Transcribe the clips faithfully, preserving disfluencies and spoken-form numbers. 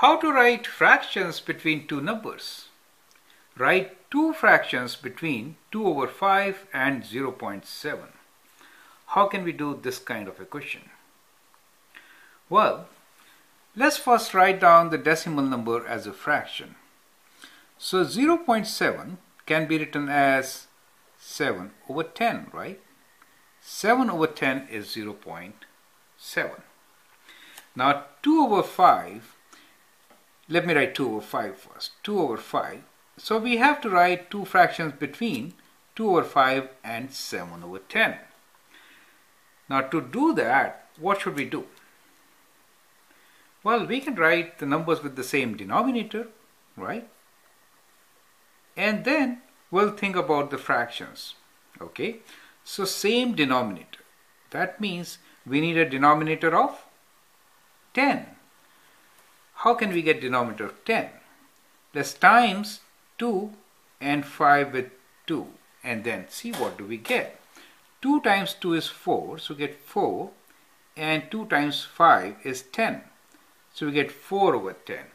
How to write fractions between two numbers? Write two fractions between two over five and zero point seven. How can we do this kind of a question? Well, let's first write down the decimal number as a fraction. So zero point seven can be written as seven over ten, right? seven over ten is zero point seven. Now two over five, let me write two over five first. two over five. So we have to write two fractions between two over five and seven over ten. Now to do that, what should we do? Well, we can write the numbers with the same denominator, right? And then we'll think about the fractions, okay? So same denominator. That means we need a denominator of ten. How can we get denominator of ten? Let's times two and five with two and then see what do we get. two times two is four, so we get four, and two times five is ten, so we get four over ten.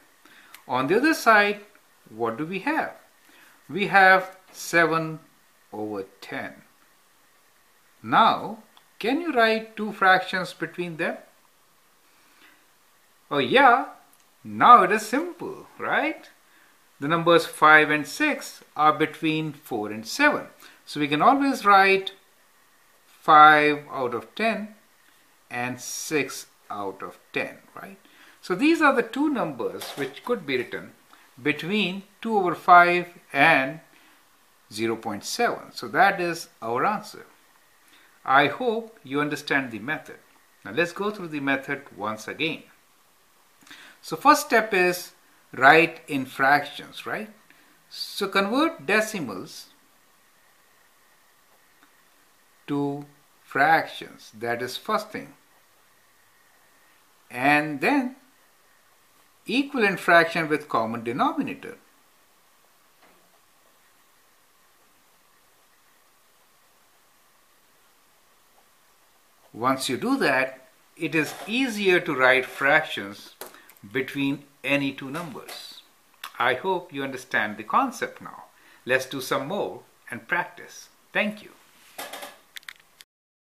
On the other side, what do we have? We have seven over ten. Now, can you write two fractions between them? Oh yeah, now it is simple, right? The numbers five and six are between four and seven. So we can always write five out of ten and six out of ten, right? So these are the two numbers which could be written between two over five and zero point seven. So that is our answer. I hope you understand the method. Now let's go through the method once again. So first step is write in fractions, right? So convert decimals to fractions. That is first thing. And then equivalent fraction with common denominator. Once you do that, it is easier to write fractions between any two numbers. I hope you understand the concept now. Let's do some more and practice. Thank you.